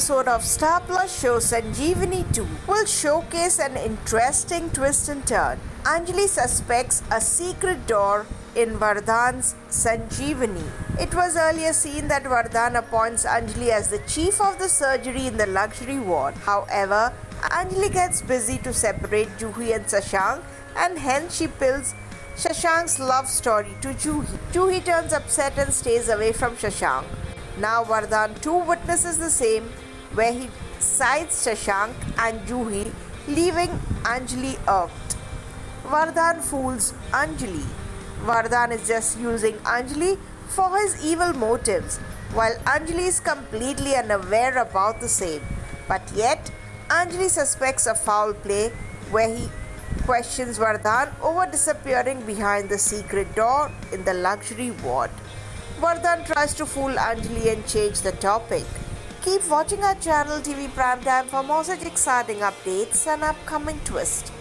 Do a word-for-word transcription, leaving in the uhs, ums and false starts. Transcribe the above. episode of Star Plus show Sanjivani two will showcase an interesting twist and turn. Anjali suspects a secret door in Vardhan's Sanjivani. It was earlier seen that Vardhan appoints Anjali as the chief of the surgery in the luxury ward. However, Anjali gets busy to separate Juhi and Shahshank, and hence she pills Shahshank's love story to Juhi. Juhi turns upset and stays away from Shahshank. Now Vardhan too witnesses the same, where he sides Shahshank and Juhi, leaving Anjali irked. Vardhan fools Anjali. Vardhan is just using Anjali for his evil motives, while Anjali is completely unaware about the same. But yet, Anjali suspects a foul play, where he questions Vardhan over disappearing behind the secret door in the luxury ward. Vardhan tries to fool Anjali and change the topic. Keep watching our channel T V Primetime for more such exciting updates and upcoming twists.